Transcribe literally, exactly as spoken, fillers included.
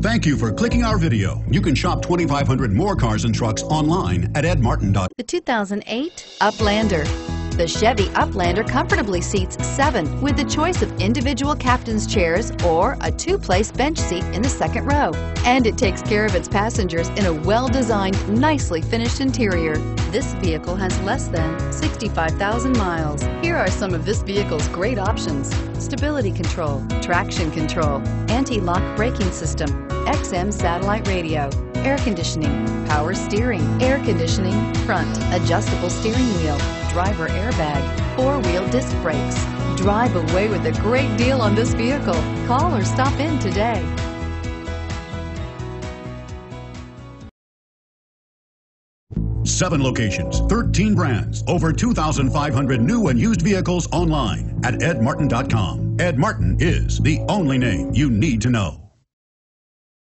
Thank you for clicking our video. You can shop twenty-five hundred more cars and trucks online at ed martin dot com. The two thousand eight Uplander. The Chevy Uplander comfortably seats seven with the choice of individual captain's chairs or a two-place bench seat in the second row. And it takes care of its passengers in a well-designed, nicely finished interior. This vehicle has less than sixty-five thousand miles. Here are some of this vehicle's great options: stability control, traction control, anti-lock braking system, X M satellite radio, air conditioning, power steering, air conditioning, front, adjustable steering wheel, driver airbag, four-wheel disc brakes. Drive away with a great deal on this vehicle. Call or stop in today. Seven locations, thirteen brands, over two thousand five hundred new and used vehicles online at ed martin dot com. Ed Martin is the only name you need to know.